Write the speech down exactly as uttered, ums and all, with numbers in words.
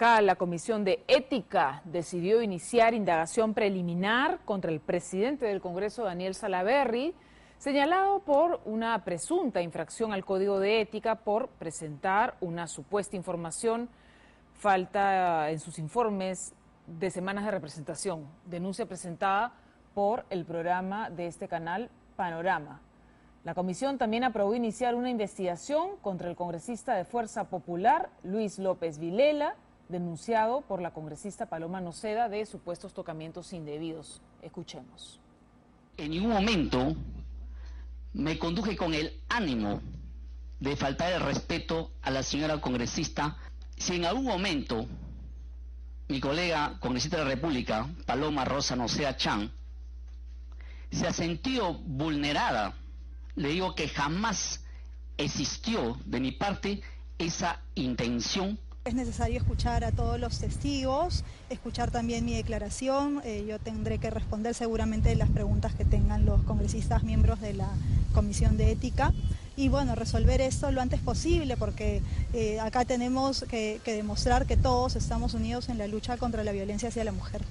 La Comisión de Ética decidió iniciar indagación preliminar contra el presidente del Congreso, Daniel Salaverry, señalado por una presunta infracción al Código de Ética por presentar una supuesta información falta en sus informes de semanas de representación. Denuncia presentada por el programa de este canal, Panorama. La comisión también aprobó iniciar una investigación contra el congresista de Fuerza Popular, Luis López Vilela, denunciado por la congresista Paloma Noceda de supuestos tocamientos indebidos. Escuchemos. En ningún momento me conduje con el ánimo de faltar el respeto a la señora congresista. Si en algún momento mi colega congresista de la República, Paloma Rosa Noceda Chan, se ha sentido vulnerada, le digo que jamás existió de mi parte esa intención. Es necesario escuchar a todos los testigos, escuchar también mi declaración. Eh, yo tendré que responder seguramente las preguntas que tengan los congresistas miembros de la Comisión de Ética. Y bueno, resolver esto lo antes posible, porque eh, acá tenemos que, que demostrar que todos estamos unidos en la lucha contra la violencia hacia la mujer.